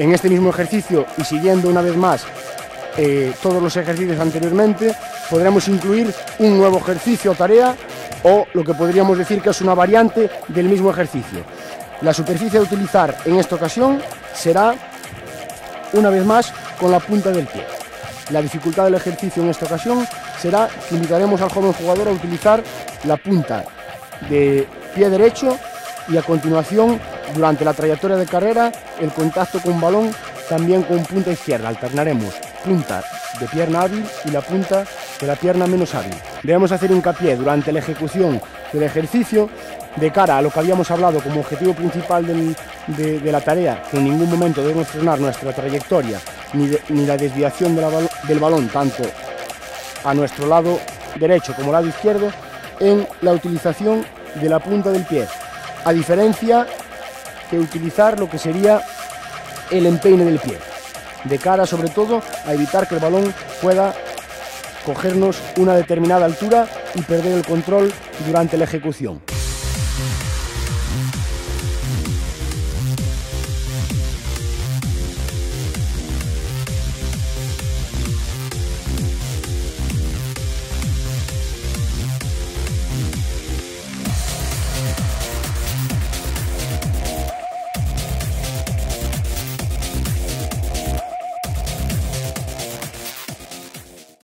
en este mismo ejercicio y siguiendo una vez más todos los ejercicios anteriormente, podremos incluir un nuevo ejercicio o tarea, o lo que podríamos decir que es una variante del mismo ejercicio. La superficie a utilizar en esta ocasión será, una vez más, con la punta del pie. La dificultad del ejercicio en esta ocasión será que invitaremos al joven jugador a utilizar la punta de pie derecho y a continuación, durante la trayectoria de carrera, el contacto con balón también con punta izquierda. Alternaremos punta de pierna hábil y la punta de la pierna menos hábil. Debemos hacer hincapié durante la ejecución del ejercicio de cara a lo que habíamos hablado como objetivo principal de la tarea, que en ningún momento debemos frenar nuestra trayectoria ni la desviación del balón, tanto a nuestro lado derecho como lado izquierdo, en la utilización de la punta del pie, a diferencia que utilizar lo que sería el empeine del pie, de cara sobre todo a evitar que el balón pueda cogernos una determinada altura y perder el control durante la ejecución.